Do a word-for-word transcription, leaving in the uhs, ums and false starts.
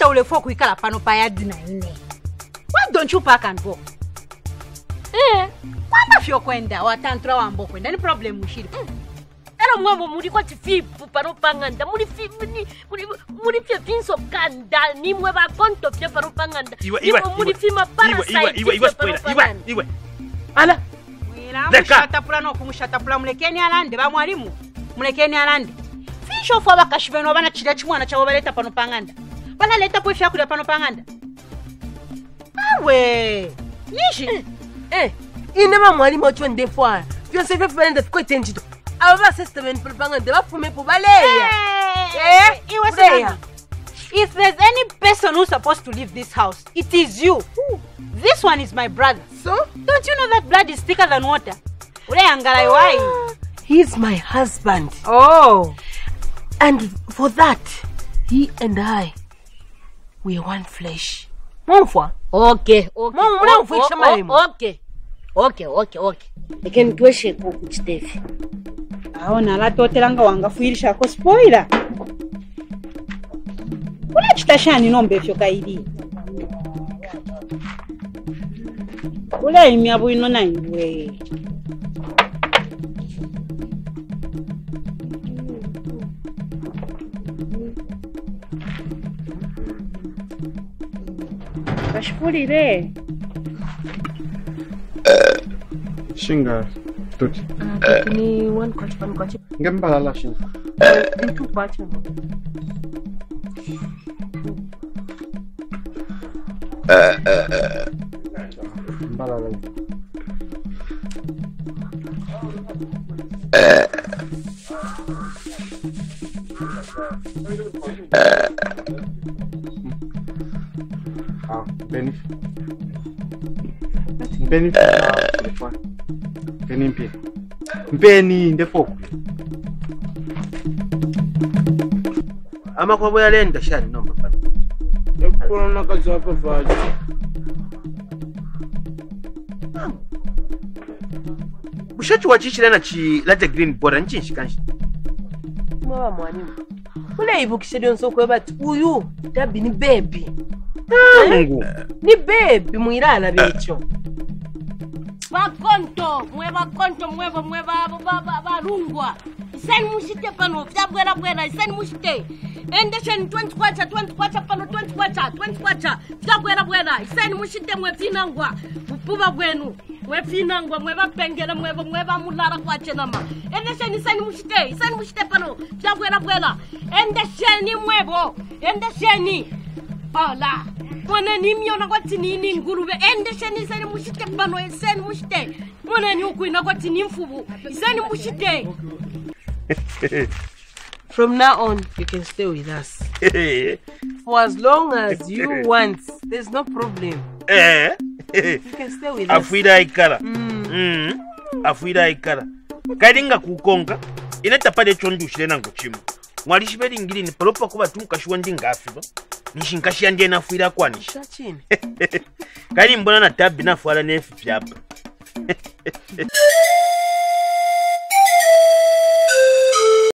hata ule foku wikala pano payadi na ine. Why don't you pack and go? Eh, wanda fio kwenda, watantra wambo kwenda, ni problem ushiri. Era mwambo murikuwa tifipu pano panganda, murifipu ni, murifipu vinso kanda, ni mweba konto fio pano panganda. Iwa, iwa, iwa, iwa, iwa, iwa, iwa, iwa, iwa, ala? Deka. Mushatapula kumushatapula mulekeni alande, ba mwarimu, mulekeni alande. Fisho fwa wakashiveno wabana chidachimu wanachawa waleta pano panganda. Wana leta kwe fia kuda pano panganda. Awe, nishi. Eh, inema mwalimu watu ndefwa. Fianse vya fwenda fiko itenjito. Awaba sestemen pano panganda, wafume pubaleya. Eh, eh, iwasana. If there's any person who's supposed to leave this house, it is you. Ooh. This one is my brother. So? Don't you know that blood is thicker than water? Oh, he's my husband. Oh. And for that, he and I, we're one flesh. Mumfwa. Okay, okay. Mumfwa, mumfwa, okay. Okay, okay, okay. I can do a shake with Steve. I not to tell you spoiler. What is Tashani number for Kaidi? What are you doing? What are you doing? What are you doing? Shinga, tut. Ni one coach, one coach. Gamba la shinga. Two coaches. Uh, uh, uh. Uh, uh. Ah, Benny. Benny. Benny. Benny, the folk. I'm a cowboy and the shed number. Corona ka zapa vaje Bushati wachichira na chi late green border nchinshi kanshi Mwa mwani Ule ibu kishedyo nsoko yabati uyu tabi ni baby Mungu Ni baby mwirana becho Bakonto mweba konto mweba mweba barungwa Sen mushite pano tabwera bwera sen mushite And then twenty quarter, twenty quarter, twenty quarter, twenty quarter. Tabwera bwera. Send mushite mwefinangwa. Upuba bwenu. Mwefinangwa. Mweva pengela mweva mweva mulara kwa chenama. And then send mushite. Send mushite pano. Tabwera bwera. And the sheni mwebo. And the sheni. Ola. Mwana ni miona kwa tini ni ngurube. And the sheni send mushite pano. Send mushite. Mwana ni huku ina kwa tini mfubu. Send mushite. From now on, you can stay with us. For as long as you want, there's no problem. You can stay with us. Afuida ikara. Mm. Afuida ikara. Karinga kukonga. Inata pade chondu shirena ngochimu. Mwalishibeli ngili ni palopa kuwa tu kashuandi ngafiba. Nishinkashi andi na afuida kwa nishi. Shachin. Kari mbona na tabi na fuala nefi fiaba.